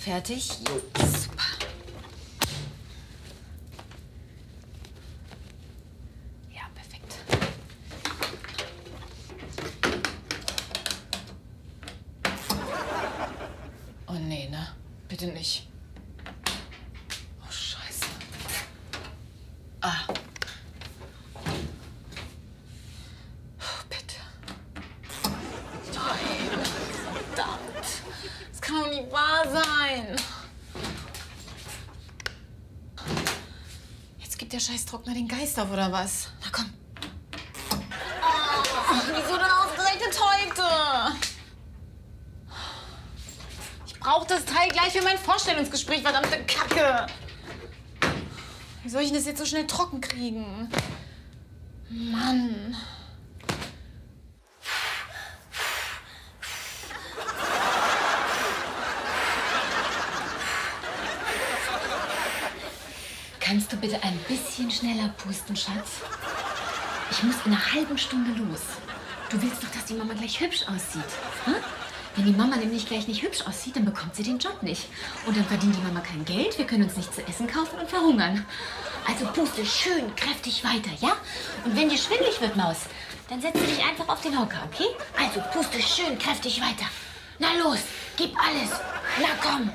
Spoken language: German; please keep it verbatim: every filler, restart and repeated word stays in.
Fertig? Ja. Super. Ja, perfekt. Oh nee, ne? Bitte nicht. Oh, Scheiße. Ah. Oh, bitte. Nein. Verdammt. Das kann doch nicht wahr sein. Jetzt gibt der Scheiß-Trockner den Geist auf, oder was? Na komm. Oh, wieso denn ausgerechnet heute? Ich brauche das Teil gleich für mein Vorstellungsgespräch, verdammte Kacke. Wie soll ich denn das jetzt so schnell trocken kriegen? Mann. Kannst du bitte ein bisschen schneller pusten, Schatz? Ich muss in einer halben Stunde los. Du willst doch, dass die Mama gleich hübsch aussieht. Hm? Wenn die Mama nämlich gleich nicht hübsch aussieht, dann bekommt sie den Job nicht. Und dann verdient die Mama kein Geld, wir können uns nichts zu essen kaufen und verhungern. Also puste schön kräftig weiter, ja? Und wenn dir schwindelig wird, Maus, dann setze dich einfach auf den Hocker, okay? Also puste schön kräftig weiter. Na los, gib alles. Na komm.